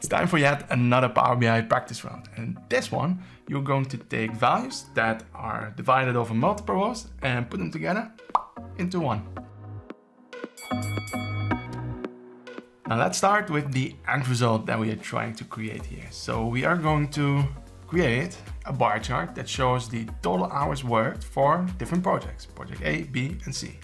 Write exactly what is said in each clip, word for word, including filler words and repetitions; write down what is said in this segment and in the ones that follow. It's time for yet another Power B I practice round. And this one, you're going to take values that are divided over multiple rows and put them together into one. Now let's start with the end result that we are trying to create here. So we are going to create a bar chart that shows the total hours worked for different projects, project A, B, and C.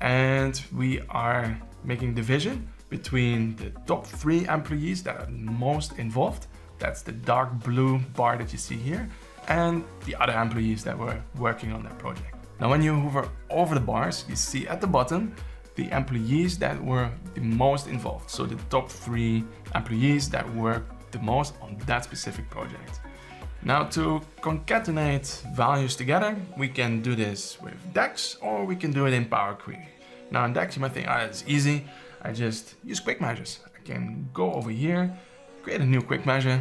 And we are making division between the top three employees that are most involved, that's the dark blue bar that you see here, and the other employees that were working on that project. Now when you hover over the bars, you see at the bottom the employees that were the most involved, so the top three employees that worked the most on that specific project. Now to concatenate values together, we can do this with DAX or we can do it in Power Query. Now in DAX you might think, ah, oh, it's easy. I just use quick measures. I can go over here, create a new quick measure,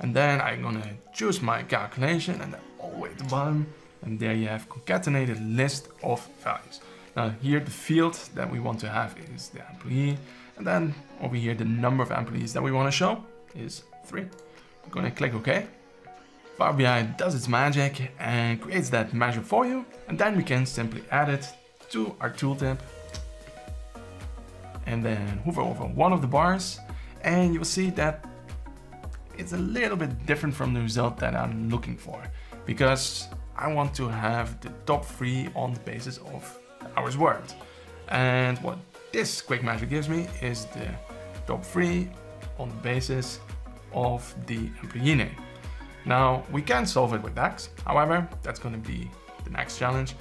and then I'm gonna choose my calculation and then all the way at the bottom, and there you have concatenated list of values. Now here the field that we want to have is the employee, and then over here the number of employees that we want to show is three. I'm gonna click OK. Power B I does its magic and creates that measure for you, and then we can simply add it to our tooltip. And then hover over one of the bars and you'll see that it's a little bit different from the result that I'm looking for, because I want to have the top three on the basis of hours worked. And what this quick measure gives me is the top three on the basis of the employee name. Now we can solve it with DAX, however, that's going to be the next challenge.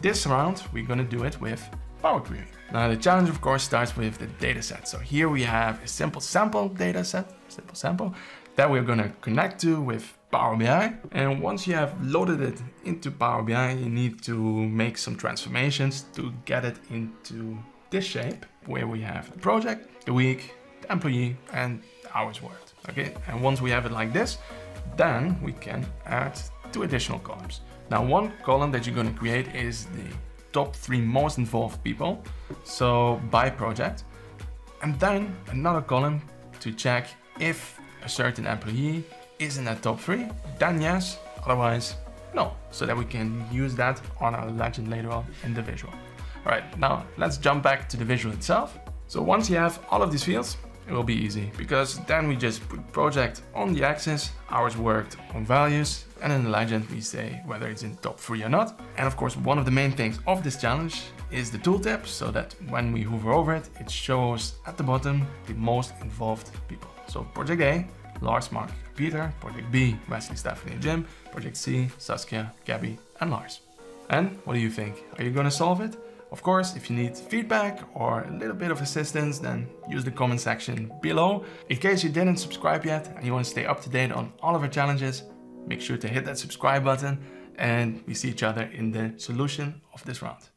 This round we're going to do it with Power Query. Now the challenge of course starts with the dataset. So here we have a simple sample dataset, simple sample, that we're gonna connect to with Power B I. And once you have loaded it into Power B I, you need to make some transformations to get it into this shape where we have the project, the week, the employee, and the hours worked. Okay, and once we have it like this, then we can add two additional columns. Now one column that you're gonna create is the top three most involved people, so by project, and then another column to check if a certain employee is in that top three, then yes, otherwise no, so that we can use that on our legend later on in the visual. All right, now let's jump back to the visual itself. So once you have all of these fields, it will be easy, because then we just put project on the axis, hours worked on values, and in the legend we say whether it's in top three or not. And of course one of the main things of this challenge is the tooltip, so that when we hover over it, it shows at the bottom the most involved people. So project A, Lars, Mark, Peter, project B, Wesley, Stephanie, and Jim, project C, Saskia, Gabby, and Lars. And what do you think? Are you gonna solve it? Of course, if you need feedback or a little bit of assistance, then use the comment section below. In case you didn't subscribe yet and you want to stay up to date on all of our challenges, make sure to hit that subscribe button, and we see each other in the solution of this round.